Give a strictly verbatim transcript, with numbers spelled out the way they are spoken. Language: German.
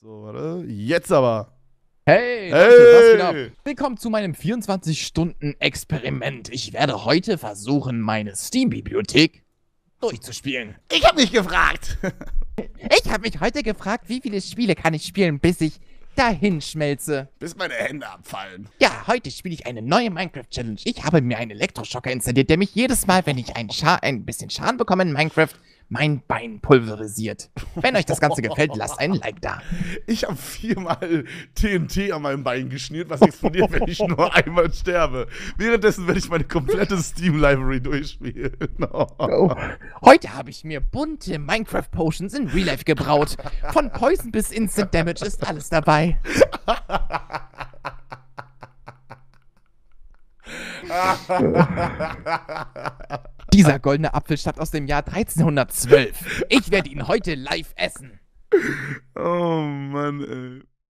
So, warte. Jetzt aber. Hey, Leute, hey. Was geht ab? Willkommen zu meinem vierundzwanzig-Stunden-Experiment. Ich werde heute versuchen, meine Steam-Bibliothek durchzuspielen. Ich habe mich gefragt. Ich habe mich heute gefragt, wie viele Spiele kann ich spielen, bis ich dahin schmelze. Bis meine Hände abfallen. Ja, heute spiele ich eine neue Minecraft-Challenge. Ich habe mir einen Elektroschocker installiert, der mich jedes Mal, wenn ich ein, Scha ein bisschen Schaden bekomme in Minecraft, mein Bein pulverisiert. Wenn euch das Ganze gefällt, lasst einen Like da. Ich habe viermal T N T an meinem Bein geschnürt, was explodiert, wenn ich nur einmal sterbe. Währenddessen werde ich meine komplette Steam-Library durchspielen. Oh. Heute habe ich mir bunte Minecraft-Potions in Real Life gebraut. Von Poison bis Instant Damage ist alles dabei. Dieser goldene Apfel stammt aus dem Jahr dreizehnhundertzwölf. Ich werde ihn heute live essen. Oh Mann, ey.